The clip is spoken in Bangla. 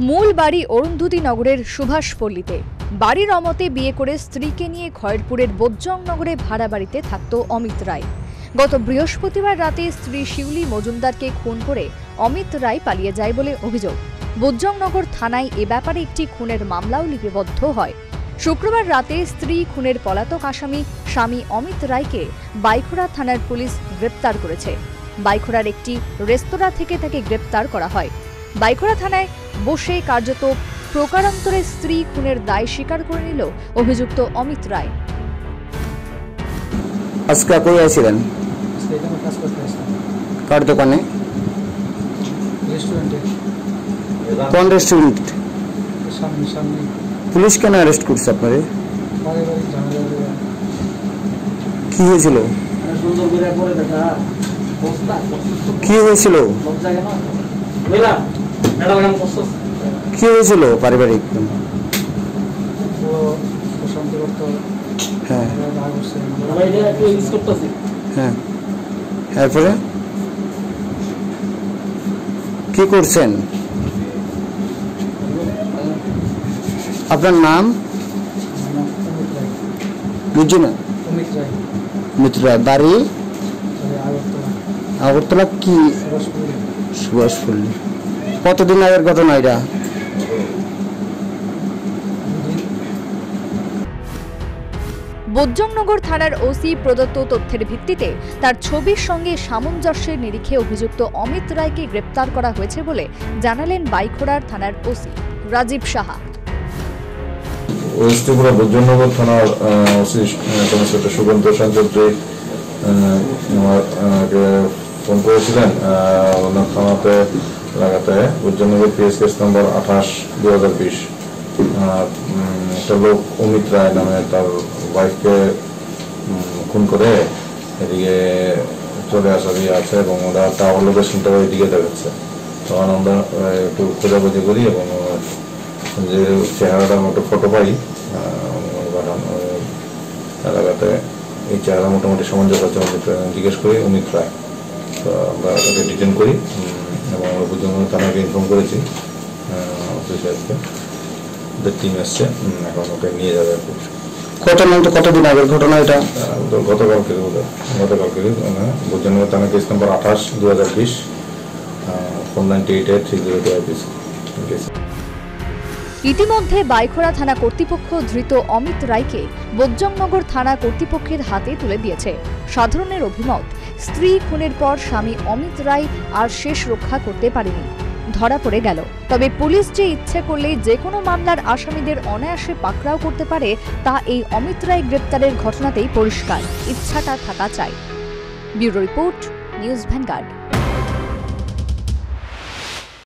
मूल बाड़ी अरुंधति नगर सुभाषपल्लीते बाड़ीर अमते बिये करे स्त्रीके निये खयरपुरेर बोज्जंग नगरे भाड़ा बाड़ीते थाकतो अमित राय। गत बृहस्पतिवार राते स्त्री शिउली मजुमदारके खून करे अमित राय पालिये जाय बोले अभियोग। बोज्जंग नगर थानाय ए ब्यापारे एकटी खूनेर मामलाओ लिपिबद्ध हय। शुक्रवार राते स्त्री खूनेर पलातक आसामी स्वामी अमित रायके बाइखोरा थानार पुलिस ग्रेप्तार करेछे। बाइखोरार एकटी रेस्तोरां थेके ताके ग्रेप्तार करा हय। बाइखोरा थानाय बसे कार्यरत प्रकारान्तरे स्त्री खूनेर दाय स्वीकार करे निल अभियुक्त अमित राय। আজকে কই আইছিলেন? সেখানে কাজ করতেছিলাম। কার দোকানে? রেস্টুরেন্টে। কোন রেস্টুরেন্ট? সামনে সামনে। পুলিশ কেন অ্যারেস্ট করছে আপনারে? বারে বারে জানালে কি হয়েছিল? সুন্দর করে পড়ে দেখা। অবস্থা কি হয়েছিল? সব জায়গা না। বলা ম্যাডাম নাম কসস। কি হয়েছিল পারিবারিক? ও অশান্তি করত। হ্যাঁ। বাইরে কি ইউজ করতেছে? হ্যাঁ। তারপরে কি করছেন? আপনার নাম? বুঝিনা। অমিত রায়। অমিত রায় বাড়ি? আগরতলা। কি সুভাষপল্লী? কতদিন আগের ঘটনা এটা? बोज्जंगनगर थानार ओसी प्रदत्त तथ्येर भित्तिते तार छबिर संगे सामंजस्येर निरीखे अभियुक्त अमित रायके ग्रेप्तार करा हयेछे बोले जानालेन बाइखोरार थानार ओसी राजीव साहा। ओसी ত্রিপুরা बोज्जंगनगर थानार ओसी কমিশনার সুগন্ত শান্তজি আমাকে ফোন করেছিলেন ওনার থানাতে লাগাতে बोज्जंगनगर केस केस नंबर 28/2020 একটা লোক অমিত রায় নামে তার ওয়াইফকে খুন করে এদিকে চলে আসারই আছে এবং ওরা টাওয়ার লোকেশনটা ওই দিকে দেখাচ্ছে। তখন আমরা একটু খোঁজাখুঁজি করি এবং যে চেহারাটা মতো ফটো পাই এলাকাতে এই চেহারা মোটামুটি সামঞ্জস্য আছে অমিত রায়, জিজ্ঞেস করি অমিত রায়। তো আমরা তাকে ডিটেন করি এবং আমরা বুঝলাম তাকে ইনফর্ম করেছি অফিসে আজকে। কতদিন আগের ঘটনা এটা? গতকালকে বৈজনগর থানা কেস নম্বর 28/2020। ইতিমধ্যে বাইখোরা থানা কর্তৃপক্ষ ধৃত অমিত রায়কে বৈজনগর থানা কর্তৃপক্ষের হাতে তুলে দিয়েছে। সাধারণের অভিমত, স্ত্রী খুনের পর স্বামী অমিত রায় আর শেষ রক্ষা করতে পারেনি, ধরা পড়ে গেল। তবে পুলিশ যে ইচ্ছে করলে যে কোনো মামলার আসামিদের অনায়াসে পাকড়াও করতে পারে তা এই অমিত রায় গ্রেপ্তারের ঘটনাতেই পরিষ্কার। ইচ্ছাটা থাকা চাই। Bureau report, news vanguard.